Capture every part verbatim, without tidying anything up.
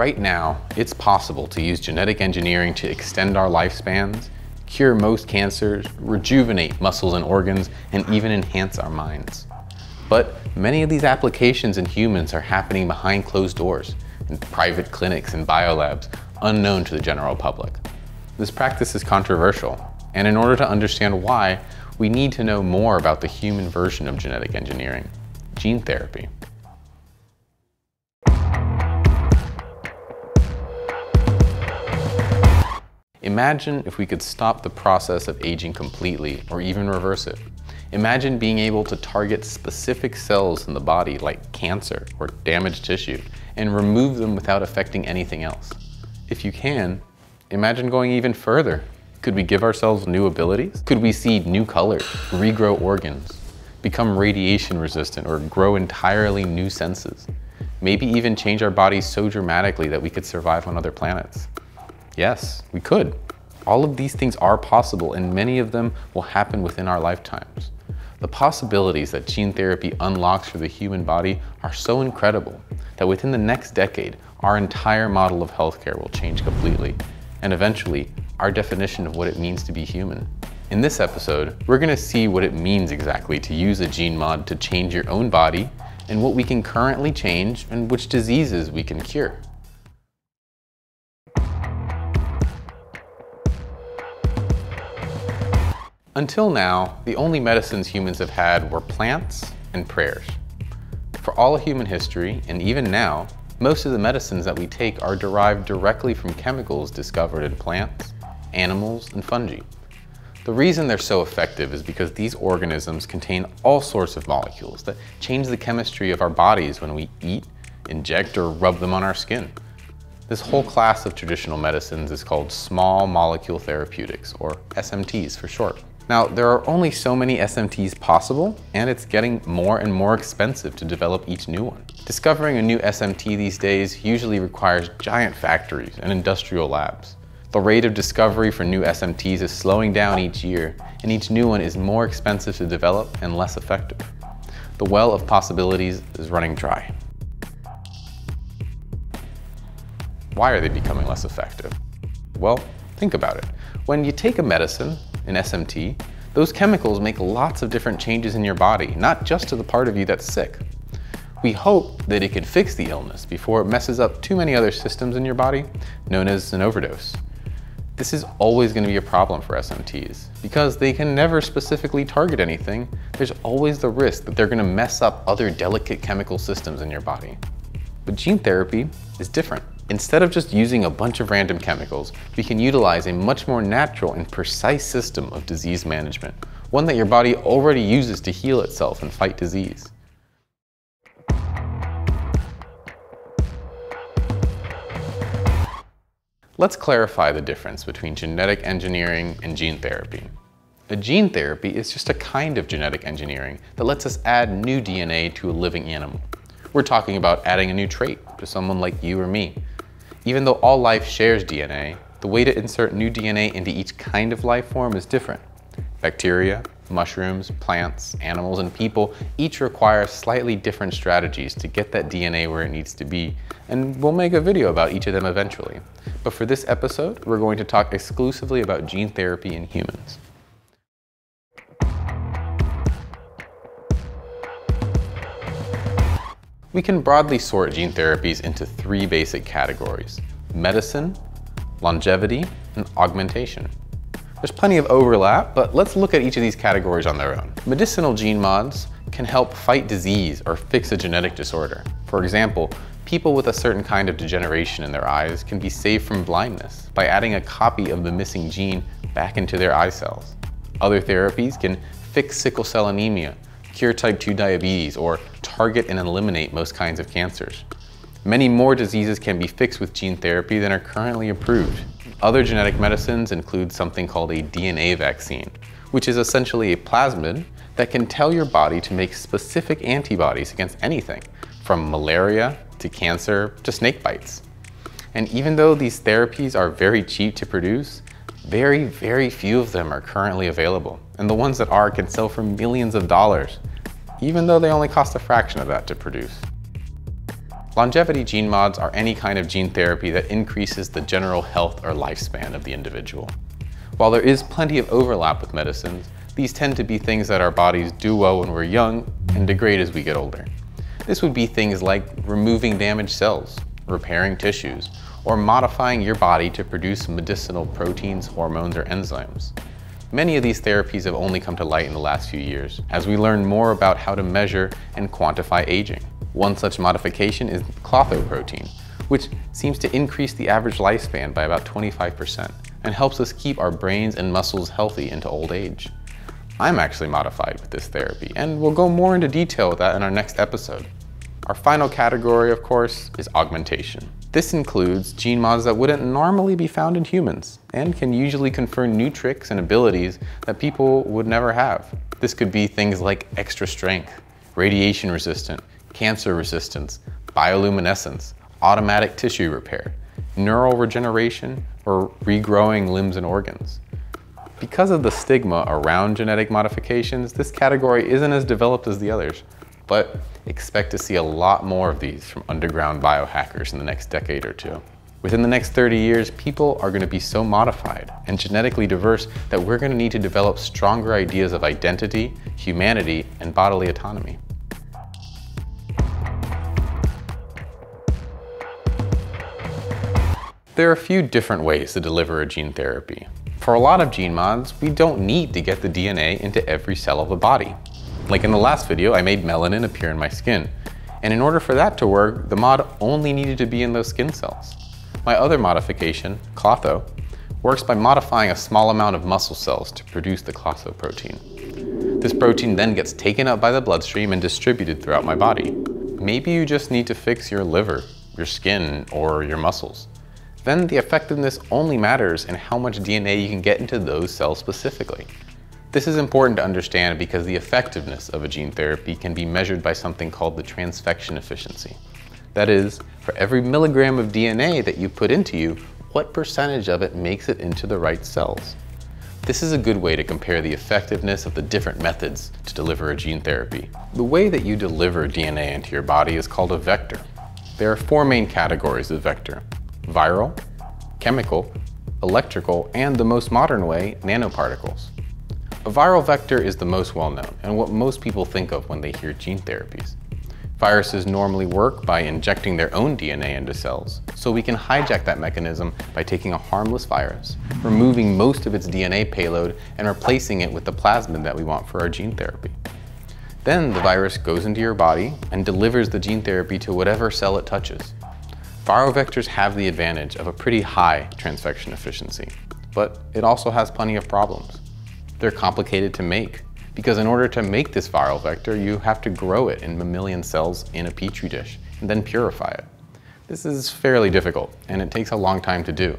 Right now, it's possible to use genetic engineering to extend our lifespans, cure most cancers, rejuvenate muscles and organs, and even enhance our minds. But many of these applications in humans are happening behind closed doors, in private clinics and biolabs, unknown to the general public. This practice is controversial, and in order to understand why, we need to know more about the human version of genetic engineering, gene therapy. Imagine if we could stop the process of aging completely, or even reverse it. Imagine being able to target specific cells in the body like cancer or damaged tissue and remove them without affecting anything else. If you can, imagine going even further. Could we give ourselves new abilities? Could we see new colors, regrow organs, become radiation resistant, or grow entirely new senses? Maybe even change our bodies so dramatically that we could survive on other planets. Yes, we could. All of these things are possible, and many of them will happen within our lifetimes. The possibilities that gene therapy unlocks for the human body are so incredible that within the next decade, our entire model of healthcare will change completely, and eventually, our definition of what it means to be human. In this episode, we're gonna see what it means exactly to use a gene mod to change your own body, and what we can currently change, and which diseases we can cure. Until now, the only medicines humans have had were plants and prayers. For all of human history, and even now, most of the medicines that we take are derived directly from chemicals discovered in plants, animals, and fungi. The reason they're so effective is because these organisms contain all sorts of molecules that change the chemistry of our bodies when we eat, inject, or rub them on our skin. This whole class of traditional medicines is called small molecule therapeutics, or S M Ts for short. Now, there are only so many S M Ts possible, and it's getting more and more expensive to develop each new one. Discovering a new S M T these days usually requires giant factories and industrial labs. The rate of discovery for new S M Ts is slowing down each year, and each new one is more expensive to develop and less effective. The well of possibilities is running dry. Why are they becoming less effective? Well, think about it. When you take a medicine, an S M T, those chemicals make lots of different changes in your body, not just to the part of you that's sick. We hope that it can fix the illness before it messes up too many other systems in your body, known as an overdose. This is always going to be a problem for S M Ts, because they can never specifically target anything. There's always the risk that they're going to mess up other delicate chemical systems in your body. But gene therapy is different. Instead of just using a bunch of random chemicals, we can utilize a much more natural and precise system of disease management, one that your body already uses to heal itself and fight disease. Let's clarify the difference between genetic engineering and gene therapy. A gene therapy is just a kind of genetic engineering that lets us add new D N A to a living animal. We're talking about adding a new trait to someone like you or me. Even though all life shares D N A, the way to insert new D N A into each kind of life form is different. Bacteria, mushrooms, plants, animals, and people each require slightly different strategies to get that D N A where it needs to be, and we'll make a video about each of them eventually. But for this episode, we're going to talk exclusively about gene therapy in humans. We can broadly sort gene therapies into three basic categories: medicine, longevity, and augmentation. There's plenty of overlap, but let's look at each of these categories on their own. Medicinal gene mods can help fight disease or fix a genetic disorder. For example, people with a certain kind of degeneration in their eyes can be saved from blindness by adding a copy of the missing gene back into their eye cells. Other therapies can fix sickle cell anemia, cure type two diabetes, or target and eliminate most kinds of cancers. Many more diseases can be fixed with gene therapy than are currently approved. Other genetic medicines include something called a D N A vaccine, which is essentially a plasmid that can tell your body to make specific antibodies against anything, from malaria to cancer to snake bites. And even though these therapies are very cheap to produce, very, very few of them are currently available, and the ones that are can sell for millions of dollars, even though they only cost a fraction of that to produce. Longevity gene mods are any kind of gene therapy that increases the general health or lifespan of the individual. While there is plenty of overlap with medicines, these tend to be things that our bodies do well when we're young and degrade as we get older. This would be things like removing damaged cells, repairing tissues, or modifying your body to produce medicinal proteins, hormones, or enzymes. Many of these therapies have only come to light in the last few years, as we learn more about how to measure and quantify aging. One such modification is the Klotho protein, which seems to increase the average lifespan by about twenty-five percent and helps us keep our brains and muscles healthy into old age. I'm actually modified with this therapy, and we'll go more into detail with that in our next episode. Our final category, of course, is augmentation. This includes gene mods that wouldn't normally be found in humans and can usually confer new tricks and abilities that people would never have. This could be things like extra strength, radiation resistant, cancer resistance, bioluminescence, automatic tissue repair, neural regeneration, or regrowing limbs and organs. Because of the stigma around genetic modifications, this category isn't as developed as the others, but expect to see a lot more of these from underground biohackers in the next decade or two. Within the next thirty years, people are going to be so modified and genetically diverse that we're going to need to develop stronger ideas of identity, humanity, and bodily autonomy. There are a few different ways to deliver a gene therapy. For a lot of gene mods, we don't need to get the D N A into every cell of the body. Like in the last video, I made melanin appear in my skin. And in order for that to work, the mod only needed to be in those skin cells. My other modification, Klotho, works by modifying a small amount of muscle cells to produce the Klotho protein. This protein then gets taken up by the bloodstream and distributed throughout my body. Maybe you just need to fix your liver, your skin, or your muscles. Then the effectiveness only matters in how much D N A you can get into those cells specifically. This is important to understand because the effectiveness of a gene therapy can be measured by something called the transfection efficiency. That is, for every milligram of D N A that you put into you, what percentage of it makes it into the right cells? This is a good way to compare the effectiveness of the different methods to deliver a gene therapy. The way that you deliver D N A into your body is called a vector. There are four main categories of vector: viral, chemical, electrical, and the most modern way, nanoparticles. A viral vector is the most well-known and what most people think of when they hear gene therapies. Viruses normally work by injecting their own D N A into cells, so we can hijack that mechanism by taking a harmless virus, removing most of its D N A payload, and replacing it with the plasmid that we want for our gene therapy. Then the virus goes into your body and delivers the gene therapy to whatever cell it touches. Viral vectors have the advantage of a pretty high transfection efficiency, but it also has plenty of problems. They're complicated to make, because in order to make this viral vector, you have to grow it in mammalian cells in a petri dish, and then purify it. This is fairly difficult, and it takes a long time to do.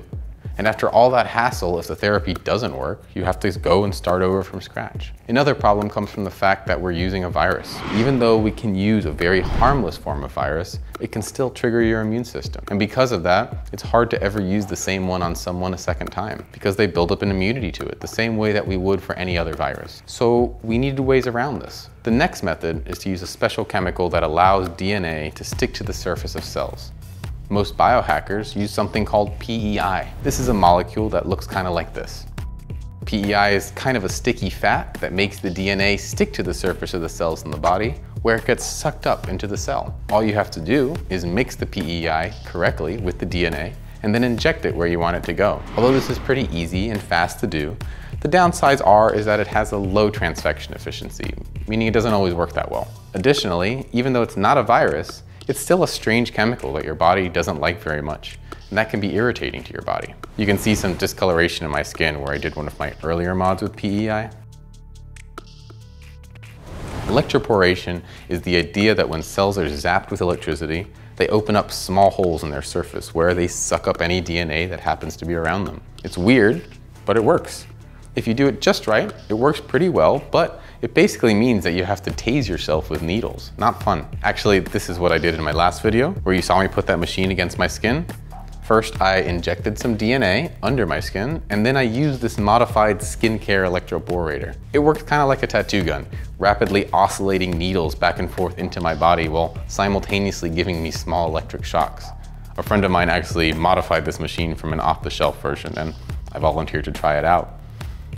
And after all that hassle, if the therapy doesn't work, you have to go and start over from scratch. Another problem comes from the fact that we're using a virus. Even though we can use a very harmless form of virus, it can still trigger your immune system. And because of that, it's hard to ever use the same one on someone a second time, because they build up an immunity to it, the same way that we would for any other virus. So we needed ways around this. The next method is to use a special chemical that allows D N A to stick to the surface of cells. Most biohackers use something called P E I. This is a molecule that looks kind of like this. P E I is kind of a sticky fat that makes the D N A stick to the surface of the cells in the body, where it gets sucked up into the cell. All you have to do is mix the P E I correctly with the D N A and then inject it where you want it to go. Although this is pretty easy and fast to do, the downsides are is that it has a low transfection efficiency, meaning it doesn't always work that well. Additionally, even though it's not a virus, it's still a strange chemical that your body doesn't like very much, and that can be irritating to your body. You can see some discoloration in my skin where I did one of my earlier mods with P E I. Electroporation is the idea that when cells are zapped with electricity, they open up small holes in their surface where they suck up any D N A that happens to be around them. It's weird, but it works. If you do it just right, it works pretty well, but it basically means that you have to tase yourself with needles. Not fun. Actually, this is what I did in my last video, where you saw me put that machine against my skin. First, I injected some D N A under my skin, and then I used this modified skincare electroborator. It worked kind of like a tattoo gun, rapidly oscillating needles back and forth into my body while simultaneously giving me small electric shocks. A friend of mine actually modified this machine from an off-the-shelf version, and I volunteered to try it out.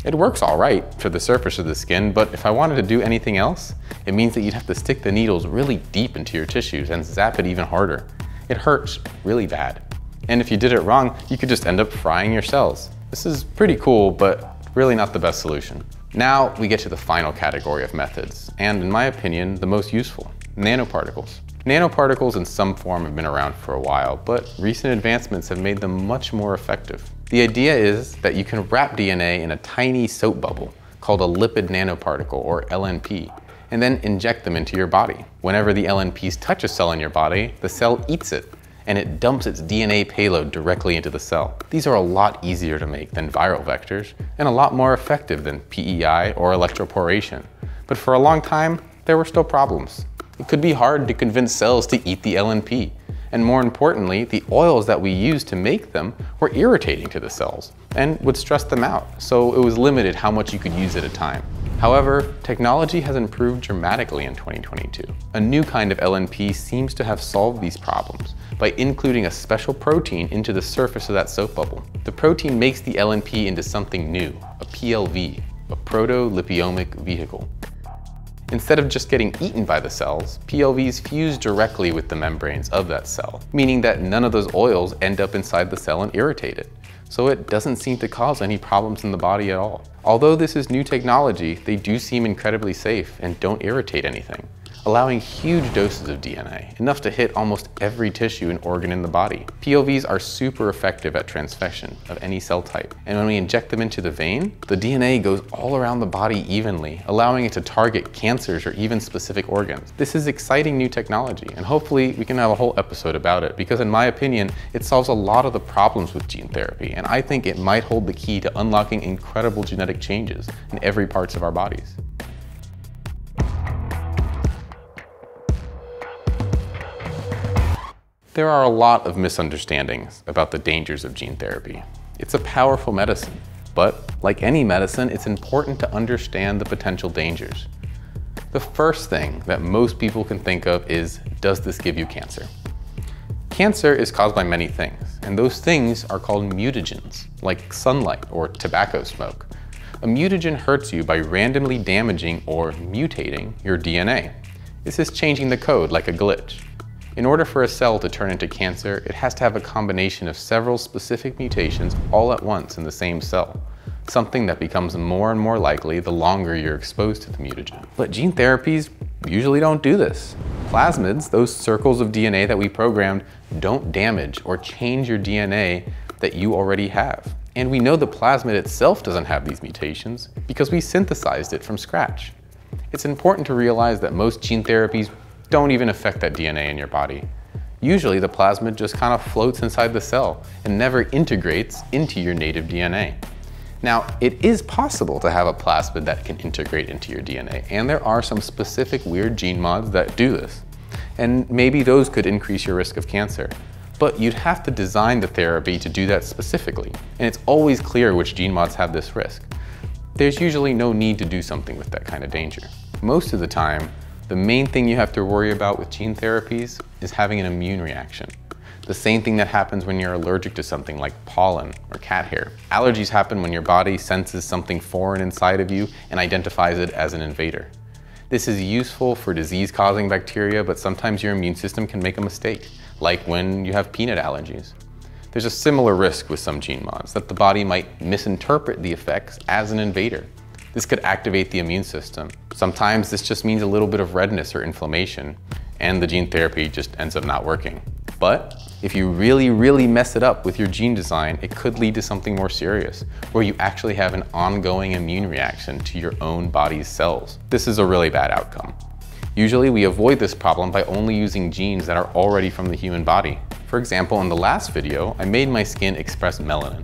It works all right for the surface of the skin, but if I wanted to do anything else, it means that you'd have to stick the needles really deep into your tissues and zap it even harder. It hurts really bad. And if you did it wrong, you could just end up frying your cells. This is pretty cool, but really not the best solution. Now we get to the final category of methods, and in my opinion, the most useful, nanoparticles. Nanoparticles in some form have been around for a while, but recent advancements have made them much more effective. The idea is that you can wrap D N A in a tiny soap bubble called a lipid nanoparticle, or L N P, and then inject them into your body. Whenever the L N Ps touch a cell in your body, the cell eats it, and it dumps its D N A payload directly into the cell. These are a lot easier to make than viral vectors, and a lot more effective than P E I or electroporation. But for a long time, there were still problems. It could be hard to convince cells to eat the L N P. And more importantly, the oils that we used to make them were irritating to the cells and would stress them out. So it was limited how much you could use at a time. However, technology has improved dramatically in twenty twenty-two. A new kind of L N P seems to have solved these problems by including a special protein into the surface of that soap bubble. The protein makes the L N P into something new, a P L V, a proto-lipiomic vehicle. Instead of just getting eaten by the cells, P L Vs fuse directly with the membranes of that cell, meaning that none of those oils end up inside the cell and irritate it. So it doesn't seem to cause any problems in the body at all. Although this is new technology, they do seem incredibly safe and don't irritate anything, allowing huge doses of D N A, enough to hit almost every tissue and organ in the body. P L Vs are super effective at transfection of any cell type, and when we inject them into the vein, the D N A goes all around the body evenly, allowing it to target cancers or even specific organs. This is exciting new technology, and hopefully we can have a whole episode about it, because in my opinion, it solves a lot of the problems with gene therapy, and I think it might hold the key to unlocking incredible genetic changes in every parts of our bodies. There are a lot of misunderstandings about the dangers of gene therapy. It's a powerful medicine, but like any medicine, it's important to understand the potential dangers. The first thing that most people can think of is, does this give you cancer? Cancer is caused by many things, and those things are called mutagens, like sunlight or tobacco smoke. A mutagen hurts you by randomly damaging or mutating your D N A. This is changing the code like a glitch. In order for a cell to turn into cancer, it has to have a combination of several specific mutations all at once in the same cell, something that becomes more and more likely the longer you're exposed to the mutagen. But gene therapies usually don't do this. Plasmids, those circles of D N A that we programmed, don't damage or change your D N A that you already have. And we know the plasmid itself doesn't have these mutations because we synthesized it from scratch. It's important to realize that most gene therapies don't even affect that D N A in your body. Usually the plasmid just kind of floats inside the cell and never integrates into your native D N A. Now, it is possible to have a plasmid that can integrate into your D N A, and there are some specific weird gene mods that do this. And maybe those could increase your risk of cancer. But you'd have to design the therapy to do that specifically, and it's always clear which gene mods have this risk. There's usually no need to do something with that kind of danger. Most of the time, the main thing you have to worry about with gene therapies is having an immune reaction. The same thing that happens when you're allergic to something like pollen or cat hair. Allergies happen when your body senses something foreign inside of you and identifies it as an invader. This is useful for disease-causing bacteria, but sometimes your immune system can make a mistake, like when you have peanut allergies. There's a similar risk with some gene mods, that the body might misinterpret the effects as an invader. This could activate the immune system. Sometimes this just means a little bit of redness or inflammation, and the gene therapy just ends up not working. But if you really, really mess it up with your gene design, it could lead to something more serious, where you actually have an ongoing immune reaction to your own body's cells. This is a really bad outcome. Usually we avoid this problem by only using genes that are already from the human body. For example, in the last video, I made my skin express melanin,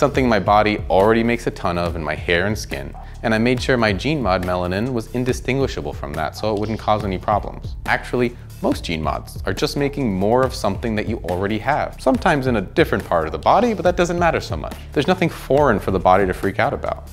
something my body already makes a ton of in my hair and skin, and I made sure my gene mod melanin was indistinguishable from that so it wouldn't cause any problems. Actually, most gene mods are just making more of something that you already have, sometimes in a different part of the body, but that doesn't matter so much. There's nothing foreign for the body to freak out about.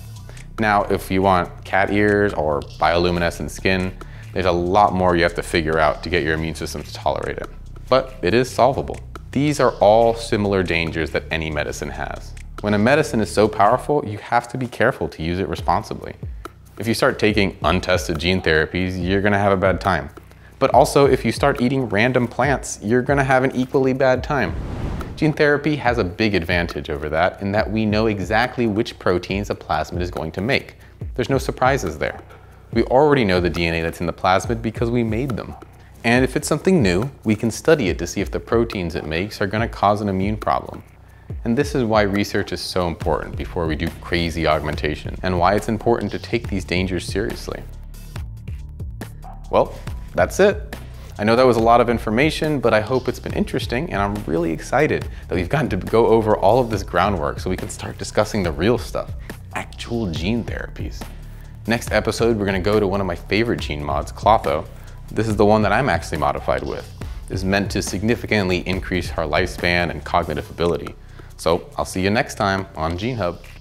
Now, if you want cat ears or bioluminescent skin, there's a lot more you have to figure out to get your immune system to tolerate it, but it is solvable. These are all similar dangers that any medicine has. When a medicine is so powerful, you have to be careful to use it responsibly. If you start taking untested gene therapies, you're gonna have a bad time. But also, if you start eating random plants, you're gonna have an equally bad time. Gene therapy has a big advantage over that in that we know exactly which proteins a plasmid is going to make. There's no surprises there. We already know the D N A that's in the plasmid because we made them. And if it's something new, we can study it to see if the proteins it makes are gonna cause an immune problem. And this is why research is so important before we do crazy augmentation, and why it's important to take these dangers seriously. Well, that's it. I know that was a lot of information, but I hope it's been interesting, and I'm really excited that we've gotten to go over all of this groundwork so we can start discussing the real stuff, actual gene therapies. Next episode, we're gonna go to one of my favorite gene mods, Klotho. This is the one that I'm actually modified with. It's meant to significantly increase her lifespan and cognitive ability. So I'll see you next time on GeneHub.